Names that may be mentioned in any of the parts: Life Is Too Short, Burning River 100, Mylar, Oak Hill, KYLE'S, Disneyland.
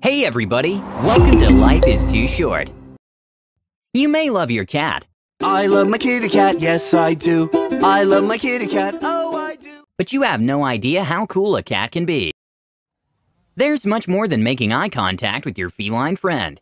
Hey everybody, welcome to Life Is Too Short. You may love your cat. I love my kitty cat, yes I do. I love my kitty cat, oh I do. But you have no idea how cool a cat can be. There's much more than making eye contact with your feline friend.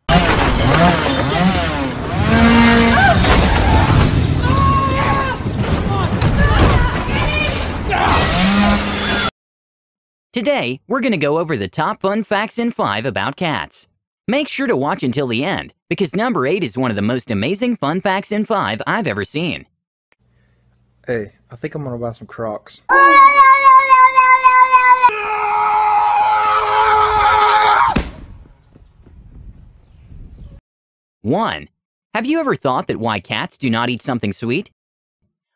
Today, we're going to go over the top fun facts in 5 about cats. Make sure to watch until the end, because number 8 is one of the most amazing fun facts in 5 I've ever seen. Hey, I think I'm going to buy some Crocs. One. Have you ever thought that why cats do not eat something sweet?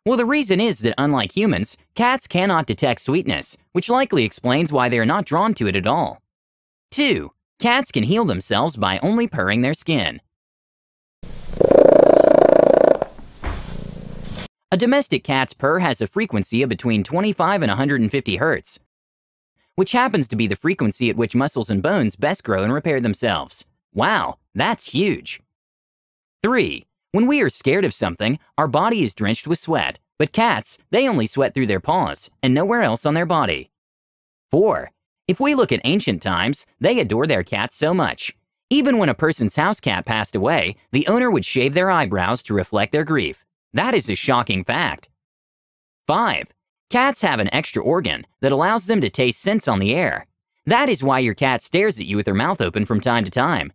Well, the reason is that unlike humans, cats cannot detect sweetness, which likely explains why they are not drawn to it at all. 2. Cats can heal themselves by only purring their skin. A domestic cat's purr has a frequency of between 25 and 150 hertz, which happens to be the frequency at which muscles and bones best grow and repair themselves. Wow, that's huge! 3. When we are scared of something, our body is drenched with sweat, but cats, they only sweat through their paws and nowhere else on their body. 4. If we look at ancient times, they adored their cats so much. Even when a person's house cat passed away, the owner would shave their eyebrows to reflect their grief. That is a shocking fact. 5. Cats have an extra organ that allows them to taste scents on the air. That is why your cat stares at you with her mouth open from time to time.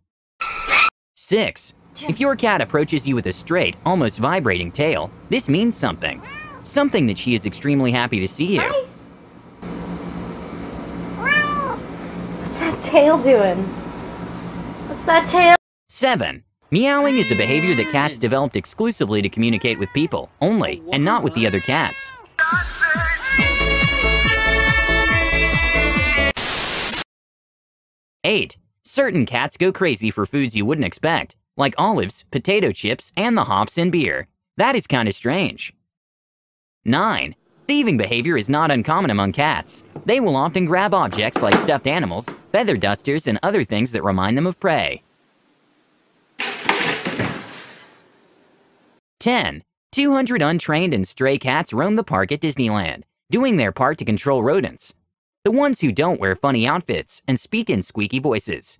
6. If your cat approaches you with a straight, almost vibrating tail, this means something. Something that she is extremely happy to see you. Hi. What's that tail doing? What's that tail? 7. Meowing is a behavior that cats developed exclusively to communicate with people, only, and not with the other cats. 8. Certain cats go crazy for foods you wouldn't expect, like olives, potato chips, and the hops in beer. That is kind of strange. 9. Thieving behavior is not uncommon among cats. They will often grab objects like stuffed animals, feather dusters, and other things that remind them of prey. 10. 200 untrained and stray cats roam the park at Disneyland, doing their part to control rodents, the ones who don't wear funny outfits and speak in squeaky voices.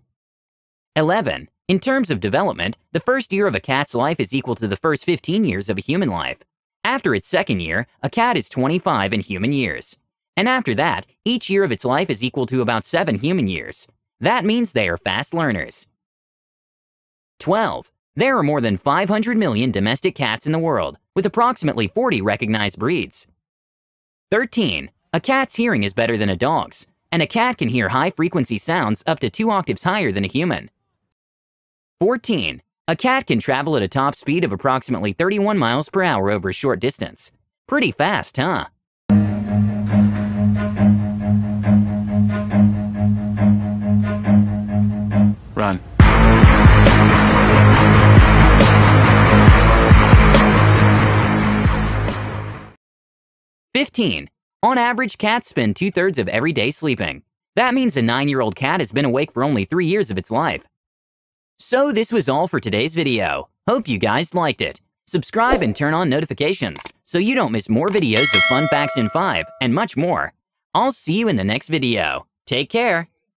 11. In terms of development, the first year of a cat's life is equal to the first 15 years of a human life. After its second year, a cat is 25 in human years. And after that, each year of its life is equal to about 7 human years. That means they are fast learners. 12. There are more than 500 million domestic cats in the world, with approximately 40 recognized breeds. 13. A cat's hearing is better than a dog's, and a cat can hear high-frequency sounds up to 2 octaves higher than a human. 14. A cat can travel at a top speed of approximately 31 miles per hour over a short distance. Pretty fast, huh? 15. On average, cats spend 2/3 of every day sleeping. That means a 9-year-old cat has been awake for only 3 years of its life. So this was all for today's video. Hope you guys liked it. Subscribe and turn on notifications so you don't miss more videos of fun facts in 5 and much more. I'll see you in the next video. Take care.